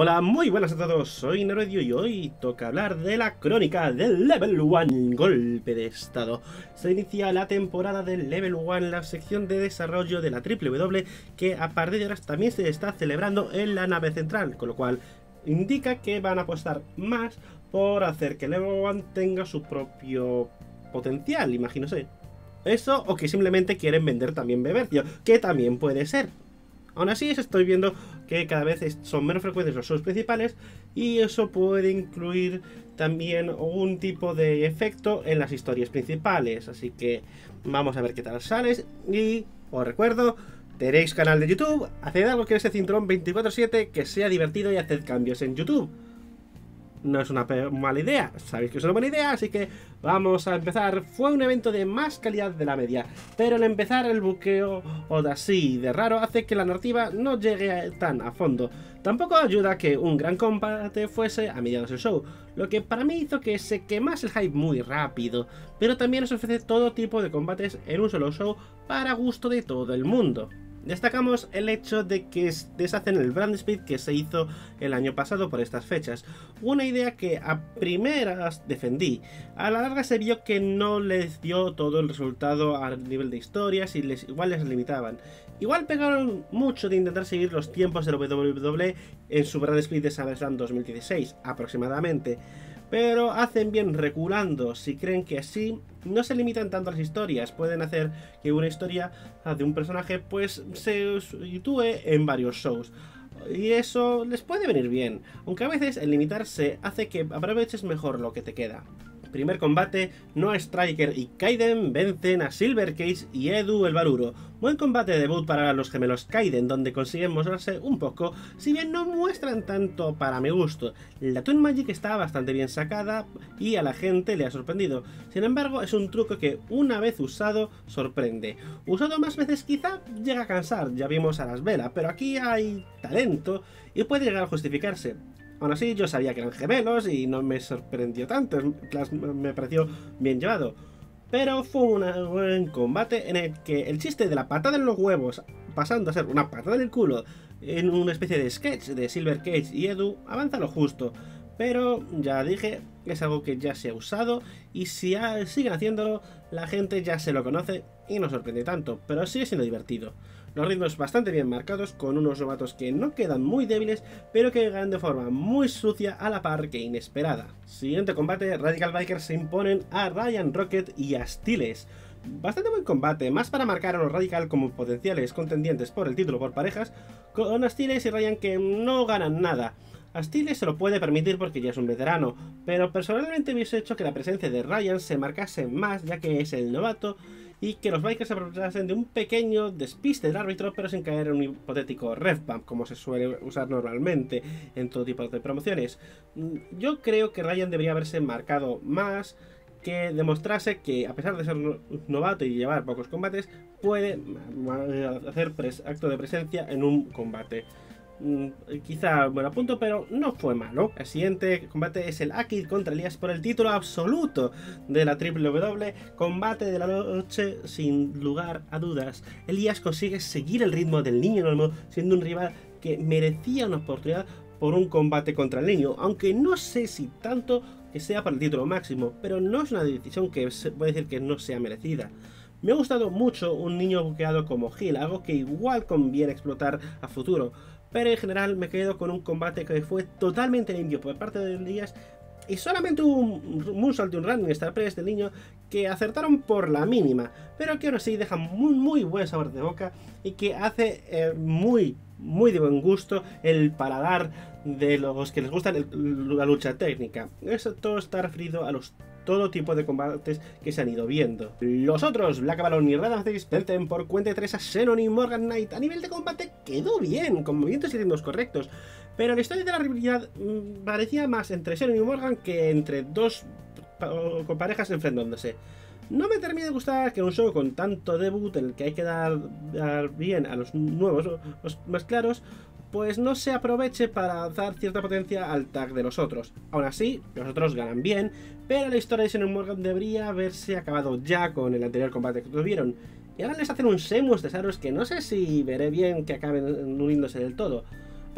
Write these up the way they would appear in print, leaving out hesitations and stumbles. Hola, muy buenas a todos, soy Nerudio y hoy toca hablar de la crónica del Level 1, golpe de estado. Se inicia la temporada del Level 1, la sección de desarrollo de la WW, que a partir de ahora también se está celebrando en la nave central, con lo cual indica que van a apostar más por hacer que el Level 1 tenga su propio potencial, imagínose. Eso, o que simplemente quieren vender también bebercio, que también puede ser. Aún así, estoy viendo que cada vez son menos frecuentes los shows principales y eso puede incluir también un tipo de efecto en las historias principales. Así que vamos a ver qué tal sales y os recuerdo, tenéis canal de YouTube, haced algo que ese cinturón 24/7 que sea divertido y haced cambios en YouTube. No es una mala idea, sabéis que es una buena idea, así que vamos a empezar. Fue un evento de más calidad de la media, pero al empezar el buqueo o de así de raro hace que la narrativa no llegue tan a fondo. Tampoco ayuda que un gran combate fuese a mediados del show, lo que para mí hizo que se quemase el hype muy rápido, pero también nos ofrece todo tipo de combates en un solo show para gusto de todo el mundo. Destacamos el hecho de que deshacen el brand split que se hizo el año pasado por estas fechas, una idea que a primeras defendí. A la larga se vio que no les dio todo el resultado a nivel de historias y igual les limitaban. Igual pegaron mucho de intentar seguir los tiempos de la WWE en su brand split de Summer Slam 2016 aproximadamente, pero hacen bien reculando si creen que así no se limitan tanto a las historias. Pueden hacer que una historia de un personaje pues se sitúe en varios shows y eso les puede venir bien, aunque a veces el limitarse hace que aproveches mejor lo que te queda. Primer combate, Noah Striker y Kaiden vencen a Silver Cage y Edu el Baruro. Buen combate de debut para los gemelos Kaiden, donde consiguen mostrarse un poco, si bien no muestran tanto para mi gusto. La Twin Magic está bastante bien sacada y a la gente le ha sorprendido. Sin embargo, es un truco que una vez usado, sorprende. Usado más veces quizá llega a cansar, ya vimos a las velas, pero aquí hay talento y puede llegar a justificarse. Aún así, yo sabía que eran gemelos y no me sorprendió tanto, me pareció bien llevado. Pero fue un buen combate en el que el chiste de la patada en los huevos, pasando a ser una patada en el culo, en una especie de sketch de Silver Cage y Edu, avanza lo justo. Pero, ya dije, es algo que ya se ha usado y si siguen haciéndolo, la gente ya se lo conoce y no sorprende tanto, pero sigue siendo divertido. Los ritmos bastante bien marcados, con unos novatos que no quedan muy débiles, pero que llegan de forma muy sucia a la par que inesperada. Siguiente combate, Radical Bikers se imponen a Ryan Rocket y Astiles. Bastante buen combate, más para marcar a los Radical como potenciales contendientes por el título por parejas, con Astiles y Ryan que no ganan nada. Astiles se lo puede permitir porque ya es un veterano, pero personalmente hubiese hecho que la presencia de Ryan se marcase más, ya que es el novato, y que los Bikers se aprovechasen de un pequeño despiste del árbitro, pero sin caer en un hipotético ref bump, como se suele usar normalmente en todo tipo de promociones. Yo creo que Ryan debería haberse marcado más, que demostrase que a pesar de ser novato y llevar pocos combates, puede hacer acto de presencia en un combate. Quizá buen apunto, pero no fue malo. El siguiente combate es el Akid contra Elías por el título absoluto de la WW. Combate de la noche sin lugar a dudas. Elías consigue seguir el ritmo del niño enorme, siendo un rival que merecía una oportunidad por un combate contra el niño, aunque no sé si tanto que sea para el título máximo, pero no es una decisión que se puede decir que no sea merecida. Me ha gustado mucho un niño buqueado como Gil, algo que igual conviene explotar a futuro. Pero en general me quedo con un combate que fue totalmente limpio por parte de Díaz y solamente hubo un moonsault de un random Star Press del niño que acertaron por la mínima, pero que aún así deja muy buen sabor de boca y que hace muy de buen gusto el paladar de los que les gusta la lucha técnica. Eso todo está referido a los todo tipo de combates que se han ido viendo. Los otros, Black Balloon y Redface, vencen por cuenta de 3 a Xenon y Morgan Knight. A nivel de combate quedó bien, con movimientos y ritmos correctos, pero la historia de la rivalidad parecía más entre Xenon y Morgan que entre dos parejas enfrentándose. No me termina de gustar que un show con tanto debut en el que hay que dar bien a los nuevos, los más claros, pues no se aproveche para dar cierta potencia al tag de los otros. Aún así, los otros ganan bien, pero la historia de Shannon Morgan debería haberse acabado ya con el anterior combate que tuvieron. Y ahora les hacen un semus de Saros que no sé si veré bien que acaben uniéndose del todo.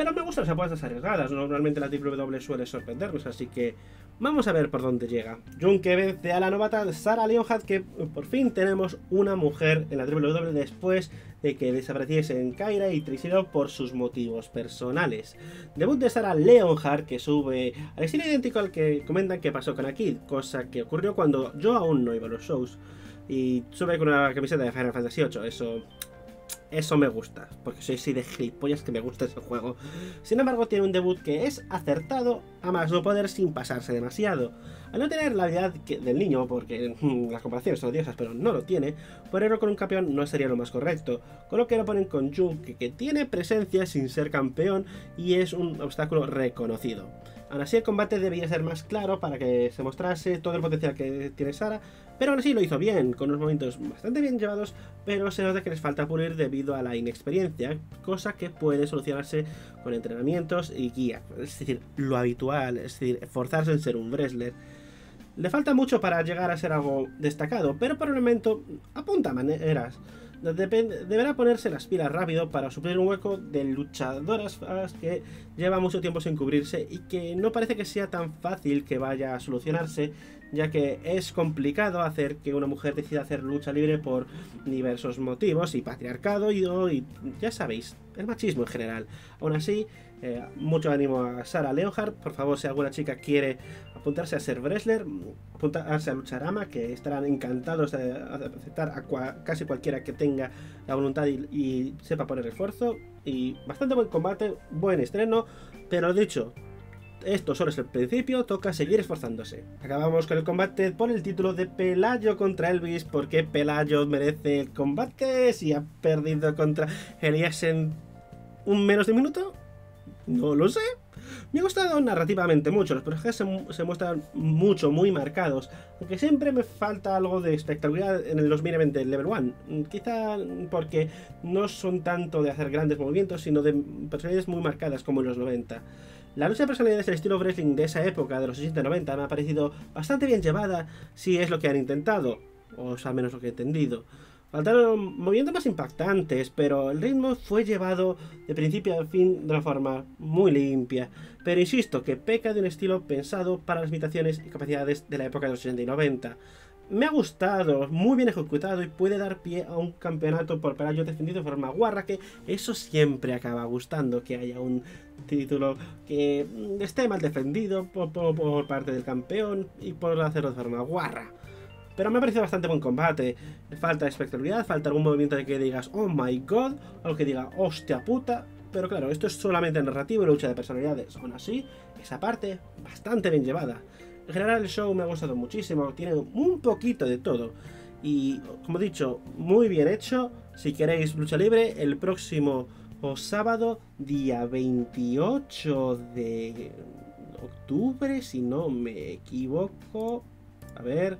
Pero me gustan las apuestas arriesgadas, normalmente la WWE suele sorprendernos, así que vamos a ver por dónde llega. Jun que vence a la novata Sara Leonhardt, que por fin tenemos una mujer en la WWE después de que desapareciesen Kaira y Tricerno por sus motivos personales. Debut de Sara Leonhardt, que sube al estilo idéntico al que comentan que pasó con Akid, cosa que ocurrió cuando yo aún no iba a los shows, y sube con una camiseta de Final Fantasy VIII, eso me gusta, porque soy así de gilipollas que me gusta ese juego. Sin embargo, tiene un debut que es acertado a más no poder sin pasarse demasiado. Al no tener la habilidad del niño, porque las comparaciones son odiosas, pero no lo tiene, ponerlo con un campeón no sería lo más correcto. Con lo que lo ponen con Yuke, que tiene presencia sin ser campeón y es un obstáculo reconocido. Aún así, el combate debía ser más claro para que se mostrase todo el potencial que tiene Sara, pero aún así lo hizo bien, con unos momentos bastante bien llevados, pero se nota que les falta pulir debido a la inexperiencia, cosa que puede solucionarse con entrenamientos y guía, es decir, lo habitual, es decir, esforzarse en ser un wrestler. Le falta mucho para llegar a ser algo destacado, pero por el momento apunta maneras. Deberá ponerse las pilas rápido para suplir un hueco de luchadoras que lleva mucho tiempo sin cubrirse y que no parece que sea tan fácil que vaya a solucionarse, ya que es complicado hacer que una mujer decida hacer lucha libre por diversos motivos, y patriarcado y ya sabéis, el machismo en general. Aún así, mucho ánimo a Sara Leonhardt. Por favor, si alguna chica quiere apuntarse a ser wrestler, apuntarse a lucharama, que estarán encantados de aceptar a casi cualquiera que tenga la voluntad y sepa poner esfuerzo. Y bastante buen combate, buen estreno, pero dicho, esto solo es el principio, toca seguir esforzándose. Acabamos con el combate por el título de Pelayo contra Elvis, porque Pelayo merece el combate si ha perdido contra Elías en un menos de un minuto. No lo sé. Me ha gustado narrativamente mucho, los personajes se muestran muy marcados, aunque siempre me falta algo de espectacularidad en el 2020 level 1, quizá porque no son tanto de hacer grandes movimientos, sino de personalidades muy marcadas como en los 90. La lucha de personalidades del estilo wrestling de esa época, de los 80-90, me ha parecido bastante bien llevada, si es lo que han intentado, o al menos lo que he entendido. Faltaron movimientos más impactantes, pero el ritmo fue llevado de principio a fin de una forma muy limpia. Pero insisto, que peca de un estilo pensado para las limitaciones y capacidades de la época de los 80 y 90. Me ha gustado, muy bien ejecutado, y puede dar pie a un campeonato por Pelayo defendido de forma guarra, que eso siempre acaba gustando, que haya un título que esté mal defendido por parte del campeón y por hacerlo de forma guarra. Pero me ha parecido bastante buen combate. Falta espectacularidad, falta algún movimiento de que digas oh my god, o que diga hostia puta. Pero claro, esto es solamente narrativo y lucha de personalidades. Aún así, esa parte bastante bien llevada. En general, el show me ha gustado muchísimo. Tiene un poquito de todo. Y como he dicho, muy bien hecho. Si queréis lucha libre, el próximo sábado, día 28 de octubre, si no me equivoco. A ver.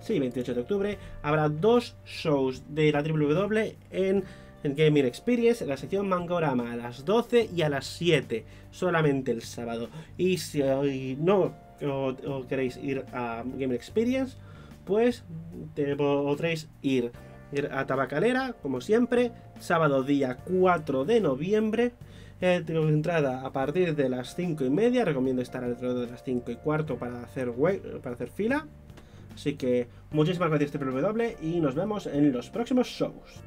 Sí, 28 de octubre, habrá dos shows de la WWE en Gaming Experience, en la sección Mangorama, a las 12 y a las 7, solamente el sábado. Y si hoy no o queréis ir a Gaming Experience, pues podréis ir a Tabacalera, como siempre, sábado día 4 de noviembre. Tengo entrada a partir de las 5:30, recomiendo estar alrededor de las 5:15 para hacer fila. Así que muchísimas gracias, TPW, y nos vemos en los próximos shows.